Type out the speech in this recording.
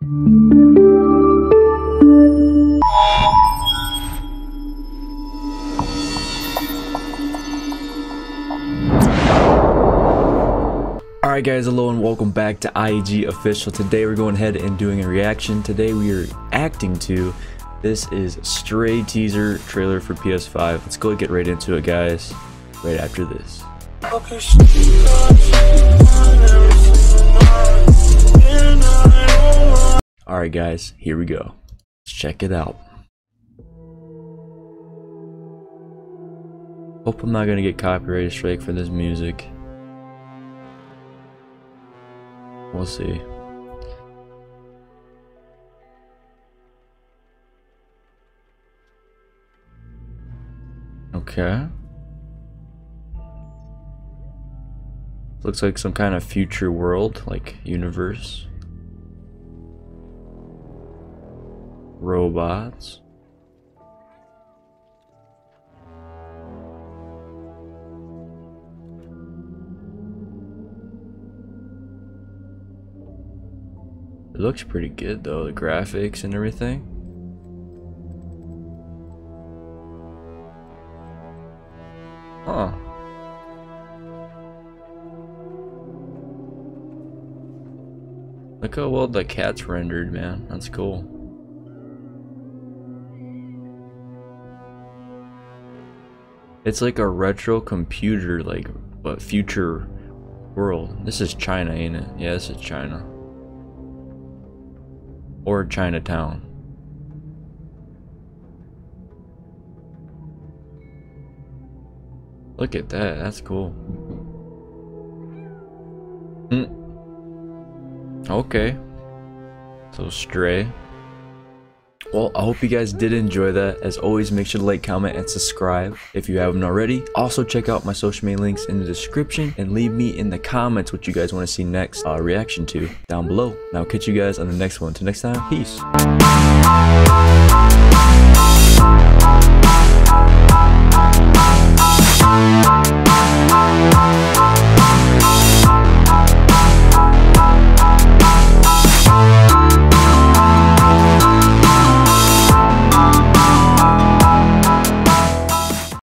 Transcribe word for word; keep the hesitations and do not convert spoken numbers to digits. Alright guys, hello and welcome back to I E G Official. Today we're going ahead and doing a reaction. Today we are acting to, this is Stray teaser trailer for P S five. Let's go get right into it guys, right after this. Alright guys, here we go. Let's check it out. Hope I'm not gonna get copyrighted strike for this music. We'll see. Okay. Looks like some kind of future world, like universe. Robots. It looks pretty good though, the graphics and everything. Huh. Look how well the cat's rendered, man. That's cool. It's like a retro computer, like, but future world. This is China, ain't it? Yeah, this is China. Or Chinatown. Look at that, that's cool. Mm. Okay. So Stray. Well, I hope you guys did enjoy that. As always, make sure to like, comment, and subscribe if you haven't already. Also, check out my social media links in the description and leave me in the comments what you guys want to see next uh, reaction to down below. And I'll catch you guys on the next one. Till next time, peace.